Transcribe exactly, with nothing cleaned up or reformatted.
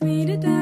Three to die.